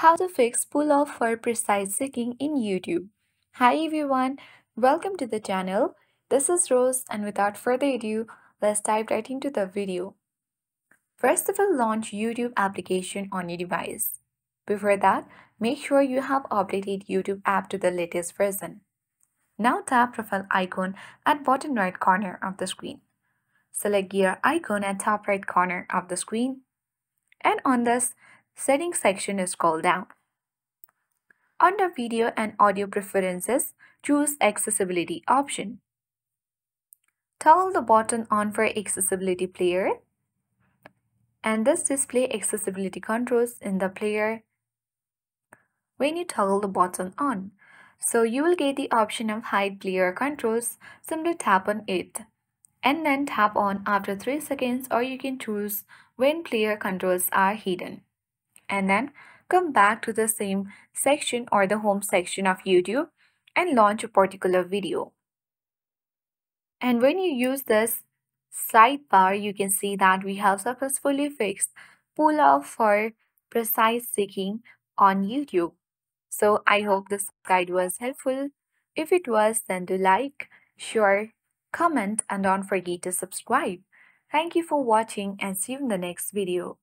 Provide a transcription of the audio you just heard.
How to fix pull-off for precise zigging in YouTube. Hi everyone, welcome to the channel. This is Rose, and without further ado, let's dive right into the video. First of all, launch YouTube application on your device. Before that, make sure you have updated YouTube app to the latest version. Now tap profile icon at bottom right corner of the screen. Select gear icon at top right corner of the screen, and on this settings section is scroll down. Under video and audio preferences, choose accessibility option. Toggle the button on for accessibility player, and this display accessibility controls in the player when you toggle the button on. So you will get the option of hide player controls. Simply tap on it and then tap on after 3 seconds, or you can choose when player controls are hidden. And then come back to the same section or the home section of YouTube and launch a particular video. And when you use this sidebar, you can see that we have successfully fixed pull-off for precise zigging on YouTube. So I hope this guide was helpful. If it was, then do like, share, comment, and don't forget to subscribe. Thank you for watching, and see you in the next video.